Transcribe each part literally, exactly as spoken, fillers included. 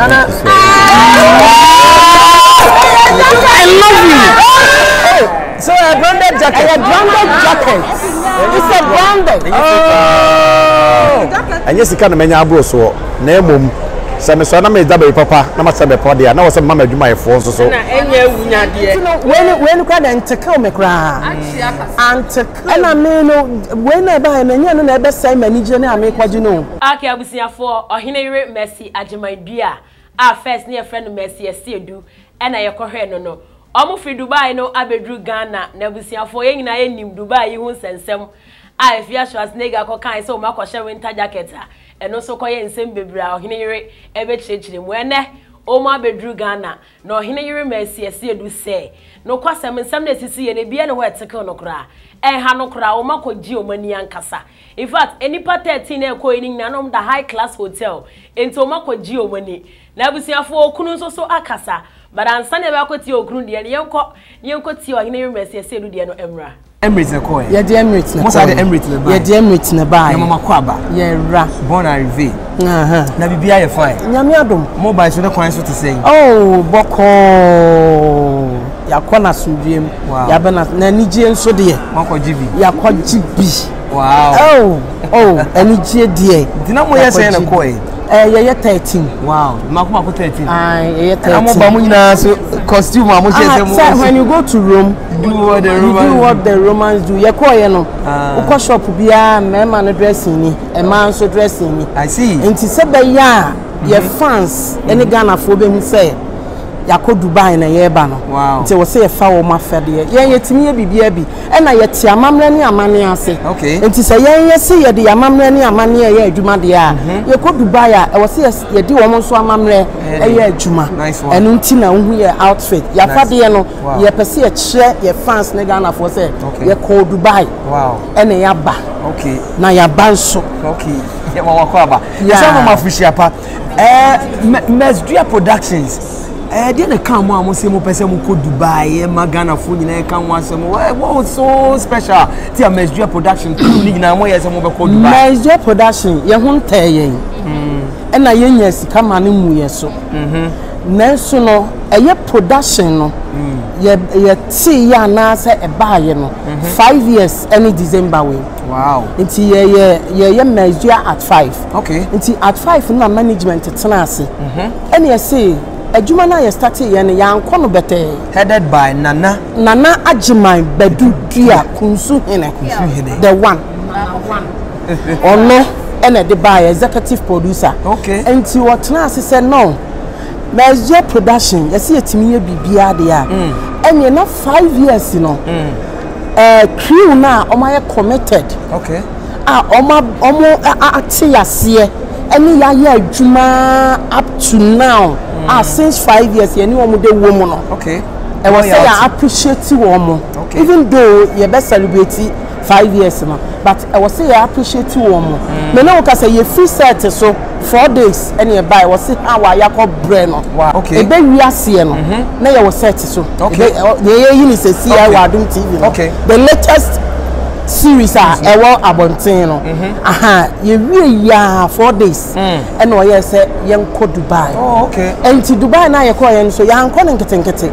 Nana. I love you. Hey. So a branded jacket. A branded jacket. It's a branded. Oh. And yes, you can't mention Abu so name. So me so na me double papa. Na ma se be podia. Na we se mama adwuma e fo so so. Na enye wunya de. You know, when when ka den teke o me kra. Ante na me no when na ba me nya no na be sai manager na me kwaji no. Akia busiafo ohene yire Mercy Ajimadua. A first near friend Mercy Esedu. E na ye kohwe no no. Omo fi Dubai no abedru Ghana na busiafo ye nyina ye nim Dubai hu sensem. A efia shwas nega ko kan se o ma kwahwe winter jacket a. And also, Koya and Saint Bibra, or Hinery, ever changed him when Oma bedrew Ghana, nor Hinery Mercy, as you do say. No question, and some days you see any piano where to Conocra, and Hanocra, or Mako Geomani and Cassa. In fact, any part thirteen air coining Nanom the high class hotel, and Tomako Geomani. Now we see a four Kunus or so Acassa, but I'm Sunday Bakotio Grundi and Yoko, Yokotio, and Hinery Mercy, as you do the Emra. Emirates na koe. Yeah, the Emirates na. Most are the Emirates na buy. Yeah, the Emirates na buy. Yeah, mama kwaba. Yeah, ra. Born and revealed. Uh huh. Na bibi aye fine. Nyame adom. Mobile so na kwan so to say. Oh, boko. Ya kwa na sudiem. Wow. Ya be na na nigye nso de. Makwa gibi. Ya kwa gibi. Wow. Oh, oh, anigye de. Dina mo ye say na koe. Eh, ye ye thirteen. Wow. Makwa ko thirteen. Ah, ye ye thirteen. Na mo ba mo nyina so costume mo je se mo. Ah, when you go to Rome, do what the Romans do. What the Romans do. You call no. Uko shop biya mema no dressing ni, e man so dressing ni. I see. Nti se be ya your fans any Ghana for be hu say yakọ Dubai na ye ba no. Nti we say fa wo ma fede ye. Ye yetimi ye bibia bi. E na ye ti amamre ni amane ase. Okay. Nti se ye ye se ye de amamre ni amane ye adwuma de a. Ye kọ Dubai a e we say ye de wo mo so amamre e ye adwuma. Enu nti na wo ye outfit. Ya fade ye no ye pese ye kire ye fans na Ghana for say ye kọ Dubai. Wow. E na ya ba. Okay. Na ya ba so. Okay. Ye wa wakọ aba. So no ma fushi apa. Eh Mesdua Productions. Eh, didn't come on, Monsieur Pesamo Dubai, Magana food in a can once more. What was so special? Tia Mesdua Production, Nina Moyas and Mobacode. Mesdua Production, you won't tell you. And I yes, come on in we are so. Nelson, a year production, yet see ya nasa a buyer five years any December way. Wow, it's a year measure at five. Okay, it's at five in my management at Tanasi. And you see. A Jumana is starting and a young Conobete headed by Nana Nana Ajimai Bedu Dia Kunsu Hene, the one, one, or no, and a Dubai executive producer. Okay, and to what Nancy said, no, there's your production. You see, it me be Biadia, and you're not five years, you know. A crew now, am I committed? Okay, ah, Oma, Omo, I see, I see, and yeah, Juma up to now. Ah, since five years, you know, I'm the woman. Okay. I was saying I appreciate you, woman. Okay. Even though you're best celebrating five years, man, but I was saying I appreciate you, woman. Me now can say you free set so four days and you buy. I was saying how I call brand. Wow. Okay. Ebe we are seeing. Mhm. Now you was set so. Okay. The year is a see Adom T V. Okay. The latest series are a war abontino. Aha, you really are four days. And why I said, young called Dubai. Oh, okay. And to Dubai now you're calling, so young calling Katenkate.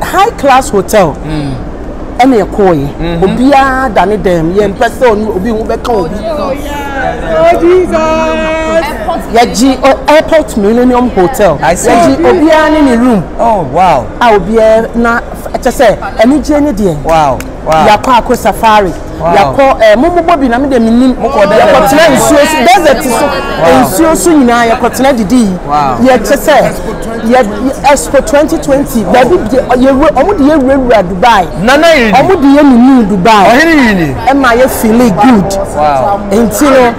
High class hotel. And you're calling. Obia, Danny Dam, young person will be overcome. Oh, Jesus. Yaji Airport Millennium Hotel. I said, Obia in the room. Oh, wow. I'll be a say, any journey, dear. Wow. Wow. Yako safari. Yako mumu bobi na mide minim. Yako tina insuosu. Desert iso. Insuosu yina yako tina didi. Ye chese. Ye Expo twenty twenty. Baby, ye omu diye wewe Dubai. Nana yini. Omu diye mimi Dubai. Ohini yini. Emma ye feeling good. Wow. Intino.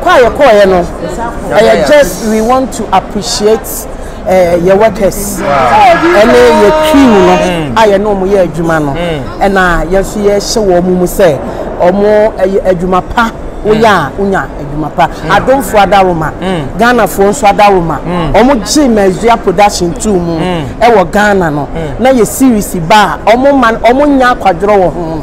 Kwa yako yano. Just we want to appreciate. Uh, your workers, and your crew, I know my Jumano, and I yes, yes, show Mumu say, or more a Jumapa, Uya, Uya, Jumapa. I don't for that woman, Ghana for that woman, almost Jim as your production too, our Ghana. Now you seriously bar, almost man, almost Yaka draw.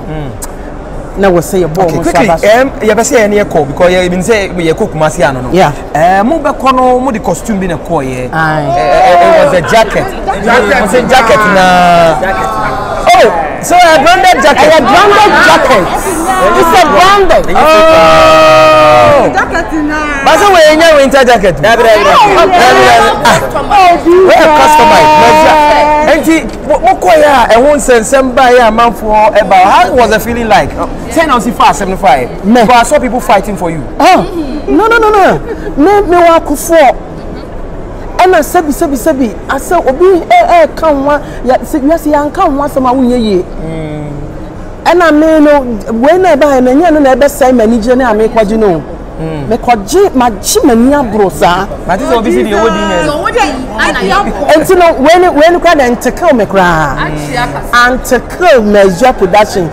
Now we say a bomb. Quickly, um, you be say any call because you been say we cook masiano. Yeah. Um, mo be kono mo the costume be na call ye. It was a jacket. Jacket. Was a jacket na. Oh. So a branded jacket. A branded jacket. It's a branded. Oh. Jacket na. But so we any winter jacket. Yeah, yeah, yeah. We have customized. And the mo call ya e won sensem buy ya man for about. How was the feeling like? Ten on si fast seventy-five. But I saw people fighting for you. Oh. No no no no. Me me wa ku for. And I said, Sabi, Sabi, I said, Obi, eh, eh, come one, yes, yes, come once a ye. And I may know when I buy many and I best say manager, I make what you know. Make what Jim, my Jimania brosa. But it's obviously the old man. And you know, when it went and tackle me cry and tackle measure production.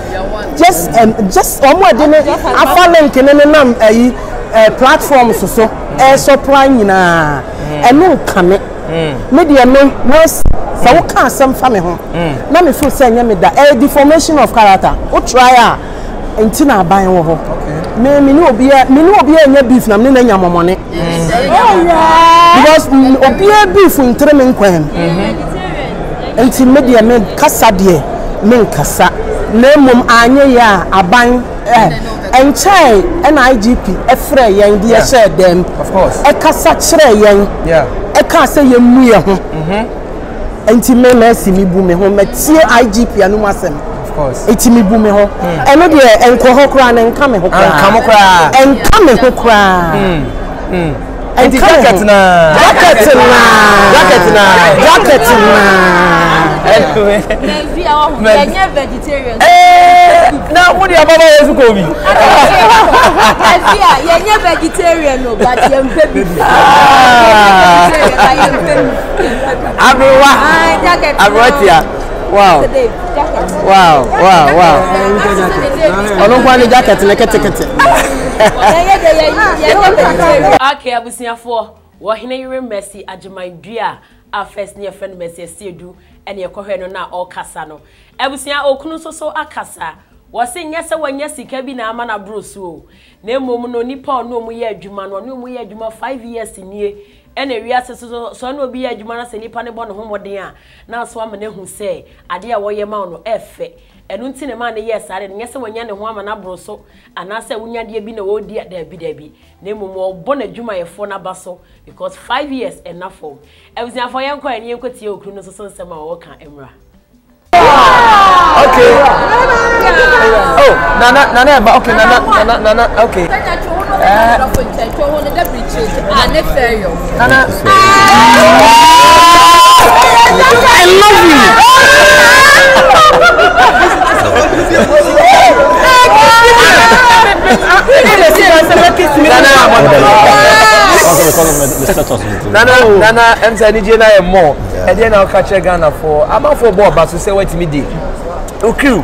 Just and just almost didn't I follow him can a platform so so, air supplying in a. And no coming. Maybe I know was so can't some family home. Now me feel saying me that a deformation of character. O try and Tina buying over. Me me no be me no be any beef na me na nya momone. Because obi e beef in three men kwem. And Tina me dey me kasa dey me kasa. Na mum anye ya aban eh. And try N I G P, a friend, and dear share them, of course. A cassatray, yeah, a cassa, you muir, mhm. And Timmy Messi, me boom home, at C I G P, and Massam, of course. It's me boom home, and no dear, and Kohokran, and Kamehokra, and Kamehokra, and Jacket now, Jacket now, Jacket now, Jacket now. We're vegetarian. Now, what do you have to call me? You're vegetarian, but you're vegetarian. I'm right here. Wow. Wow, wow, wow. I don't want a jacket, like a ticket. Okay, I will see you for what you mercy at my dear. Our first near friend mercy, still do, and your coherent now all Cassano. I will see our Kunuso so Akasa. Was saying yes, when yes, he can be now man a bruise. No mono nipa no mu ye Juman or no mu ye Juma five years in ye, and a real so no be a Jumanas and Nippon home dear. Now swam who say, I dear warrior mound F. And until a man yes, I didn't yes, when yan and woman abroso, and I said, when yan ye be no old dear there be debbie. Name more born a Juma a phone abasso because five years enough for. I was now for young and you could see your Kunos son Sama Walker Emra. Okay. Oh, Nana, Nana, but okay, Nana, Nana, Nana, okay. Nana, I love you. Nana, Nana, I'm saying I more. And then I'll catch a Ghana for. I'm not for Bob, but to say what me did. Okay,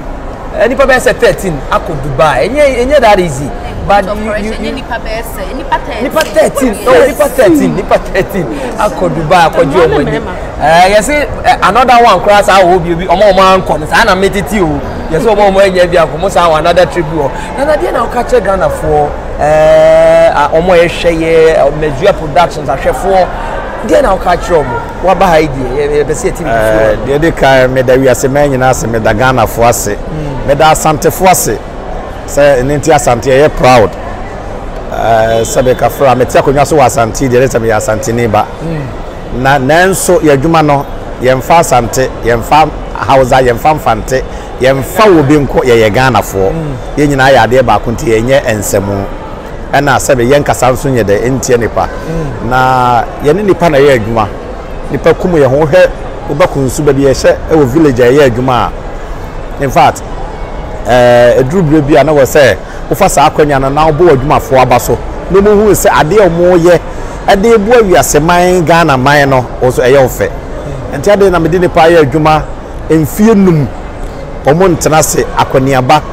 any paper say thirteen, I could Dubai. Any, any that easy. But you, you, any paper say, any paper thirteen, no, any paper thirteen, any paper thirteen, I could Dubai, I could do it. Eh, you see, another one cross. I hope you be among my uncles. I'm not meeting you. You see, among my uncles, I come to another trip. And at the end, I'll catch a Ghana for eh, among my share, major productions, I share for. Then I'll catch you. What about idea? The city. The other car made that we are seeing in us made the Ghana for us. Made that Santa for us. Say in India Santa, we are proud. Say because from India, we are so Santa. The rest of us Santa neighbor. Na nanso yajumano yemfa Santa yemfa Hausa yemfa Fante yemfa ubimko ya Ghana for. Yeni na yadi ba kunti yenye ensemu. And I said, Yanka Samson, the N T N I P A. Now, Yaninipa, a year Juma. Nipakumu, your whole head, Ubakun Subabi, a village a year Juma. In fact, a Drew Baby, and I was there, Ufasa Akoyan, and now board Juma for Abaso. No one who is a deal more yet. A day boy, we are semi Ghana, minor, also a young fit. And Tadden Amidinipa, Juma, in Fienum, Omon Tanase, Akoniaba.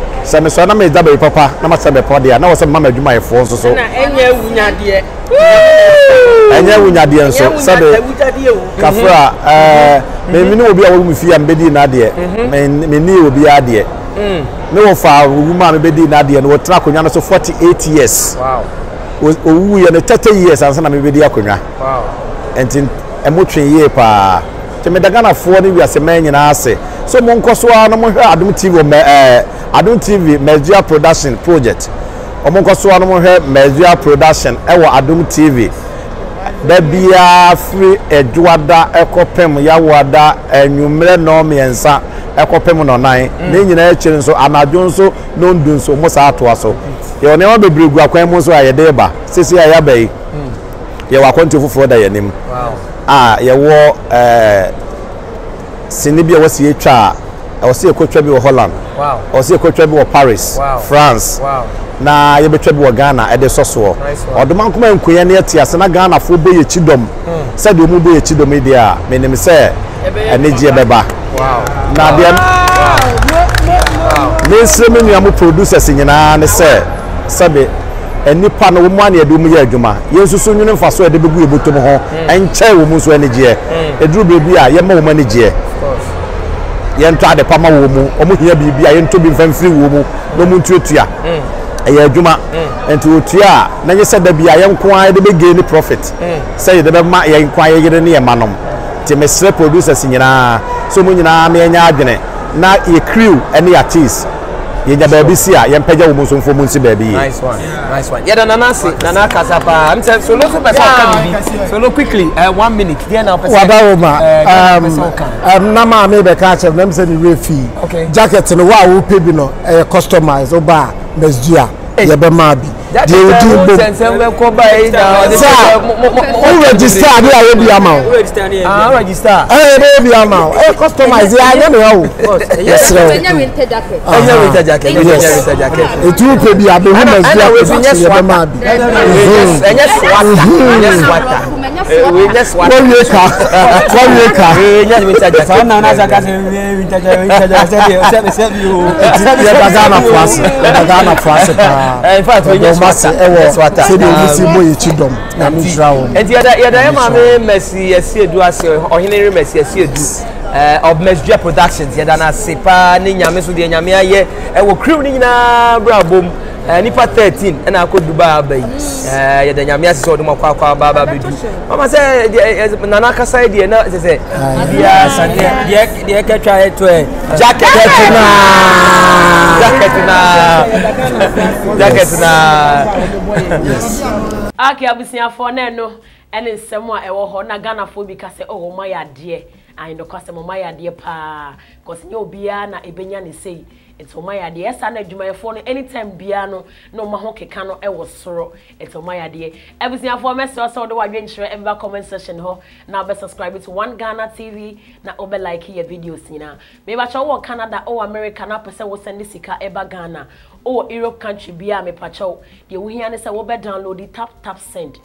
Samisana made double papa, Namasabe Podia, now some Mamma do my phone so. And yeah, we are dear. And yeah, we are dear, so Sabi Cafra, eh, may no be old with you and Bedi Nadia, may no be a dear. No far woman Bedi Nadia and what track on Yana so forty eight years. Wow. We are thirty years and some media. Wow, and in a motion year pa to Medagana forty, we are a man in our say. So, Moncoswa, no more Adom T V, Adom T V, Media Production Project, or Moncoswa, no more Media Production, our Adom T V. There be a free a Juada, a copem, Yawada, and you may know me and son, a copem on nine, Ninian Echens, so Amadonso, non dunso, Mosa to us. You never be Bruga Quemos or Ayadeba, Sissia Yabe. You are going to for the name. Ah, you were Sinibia was your child. I was a coachabu of Holland. Wow. I was a coachabu of Paris. Wow. France. Wow. Na you betrabu of Ghana at the Sosso. Or the Monkman and Kuyanetia, Sana Ghana, Fubay Chidom. Said you move a Chidom media, meaning say, and Nigia Beba. Wow. Now, Miss producers in an say, Sabi, and Nippon woman, you do me a Juma. You soon for so a debut to Moho, and Chair Womus Energy, a Drew Bibia, Yamo Manager. Yen try the Pama woman, almost here be behind to be free woman, no moon to Tia, a Juma, and to Tia. Now you said that be I am quite the beginning profit. Say the Bama, I inquire near Manum. Timestre producers in Yana, so many army and Yagene, not a crew and the artists. Yen Babisia, Yan Pedro Musum for Munsi baby. Nice one, nice one. Yet Nanasi, Nanaka Sapa, I'm so look at so look quickly, one minute. Then I'll pass over. Nama may be catch of them sending refee. Okay, jackets and a wow, Pibino, a customized Oba, Mesdia, Yabamabi. They will do both. Sir, who register? I will be amount. I register. I will be amount. I customize. I don't know. Yes, sir. I know winter jacket. I know winter jacket. Yes, winter jacket. It will be a bit. I know we just want. Yes, yes, water. We just want. One year car. One year car. Yes, winter jacket. Now, now, jacket. Winter jacket. Winter jacket. Save you. We are Ghana plus. We are Ghana plus. In fact, Master, that's what I said. You see, boy, it's dumb. I'm drowned. And the other, the other, I'm messy. I see, do I see, or Henry Messy, I see, do. Of Messia Productions, Yadana Sipa, Niamisu, the Yamia, and we're crooning in a bravo, and if I thirteen, and I could Dubai, the Yamia saw the Mokaka Baba. Mama said, Nanaka side, and I said, yes, and the Eka tried to Jacket. Okay, I'll be seeing for Nano, and in somewhere, I will honor Ghana for because oh, my dear. I know customer my idea pa cause no biana ebenya ne say it's my idea sana dwuma phone anytime biano no ma ho keka no e wo soro it's my idea everything for me so so do wadwe nhire every comment section ho na be subscribe to One Ghana T V na obe like your videos nyina me ba cho wo Canada o America na pese wo send sika e ba Ghana o Europe country bia me pa cho de wo hia ne say wo be download the tap tap send.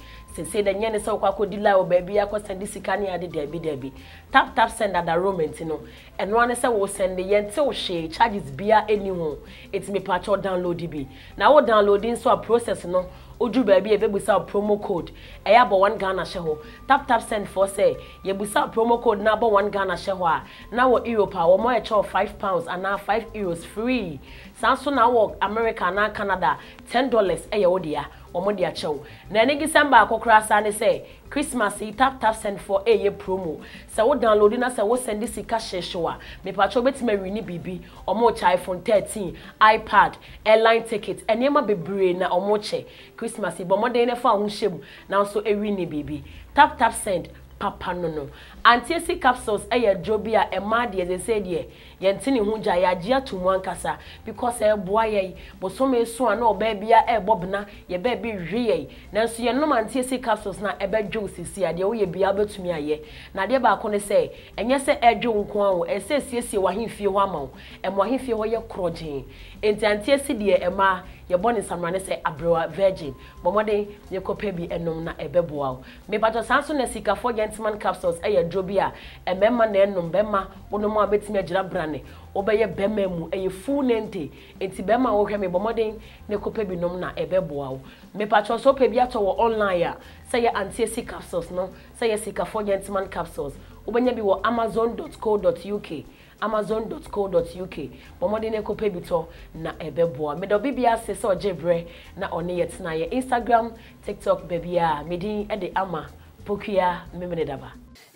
Say the Yen is so quack, delay or baby. I could send this canny at the debby debby. Tap tap send at the room, you know. And one is I will send the Yen so she charges beer anymore. It's me patch or download D B. Now downloading so a process, you know. Oju baby, if you buy promo code, I have One Ghana sheho. Tap tap send for say, you buy promo code number One Ghana sheho. Now we Europe, we more charge five pounds and now five euros free. Samsung now America now Canada ten dollars. Hey, odia. Omodia chow. Na ne December akokra sa ne say Christmas e tap tap send for a ye promo. Say wo download na say wo send this sika sheshoa. Me pa cho betima wi ni bibi. Omo chai phone thirteen, iPad, airline ticket, enema bebre na omo che. Christmas e bo mo dey ne fa ho hye mu. Na so ewi ni bibi. Tap tap send papa no no. Antiesi capsules eye jobia e madi as they said ye yentini hunja ya jia to one kasa because e boye but some so no baby e bobna ye baby re na so ye no antiesi capsules na ebe juice si ade wo ye bia betumi aye na de ba ko ne say enye se edwo nko anwo e se siesie wahinfie ho amawo e mo wahinfie ho ye kroje enti antiesi de e ma ye born in samrane say abrewa virgin but modern ye kope bi enom na ebe boawo me pato sanso na sika for gentleman capsules eye Jobia, a memma nenum bema, one more bits me brane, obey a bememu, a full nente, and Tibema or Hemi Bomodin, Necopebi nomna, a bebo. Me patros so pebiato online, say your antiesic capsules, no, say a sicker for gentleman capsules, Ubenyabi were amazon dot co dot uk. amazon dot co dot uk bomode ne kope bito na ebeboa me do bibia se so jebre na one yet na ye Instagram TikTok bebia medin e de ama pokia memene daba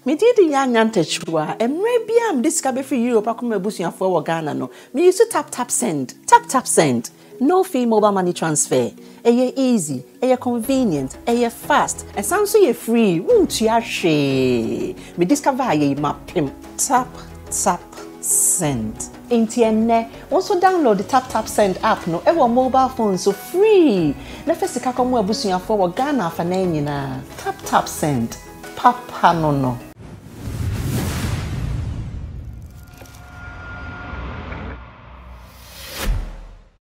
me di di ya nyantechwa emre bia am diska be free Europe akoma busuafo wo Ghana no me use tap tap send tap tap send no fee mobile money transfer eye easy eye convenient eye fast and sounds so free won't ya she me discover ye mapim tap tap send. Intienne also download the Taptap Send app no ewa mobile phone so free. Na fesika komo ebusuafo wo Ghana afananyina. Taptap Send. Papa no no.